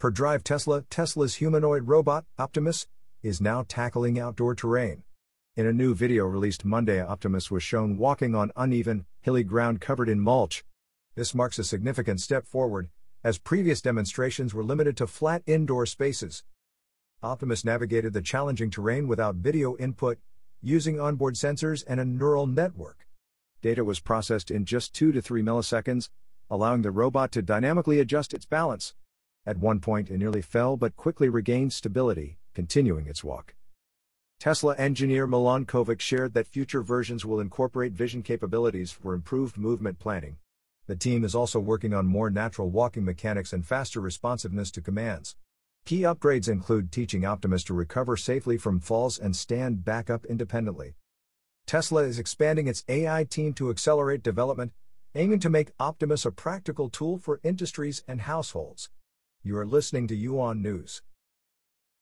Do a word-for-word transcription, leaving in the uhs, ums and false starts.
per drive Tesla. Tesla's humanoid robot, Optimus, is now tackling outdoor terrain. In a new video released Monday, Optimus was shown walking on uneven, hilly ground covered in mulch. This marks a significant step forward, as previous demonstrations were limited to flat indoor spaces. Optimus navigated the challenging terrain without video input, using onboard sensors and a neural network. Data was processed in just two to three milliseconds, allowing the robot to dynamically adjust its balance. At one point, it nearly fell but quickly regained stability, continuing its walk. Tesla engineer Milan Kovac shared that future versions will incorporate vision capabilities for improved movement planning. The team is also working on more natural walking mechanics and faster responsiveness to commands. Key upgrades include teaching Optimus to recover safely from falls and stand back up independently. Tesla is expanding its A I team to accelerate development, aiming to make Optimus a practical tool for industries and households. You are listening to U O N News.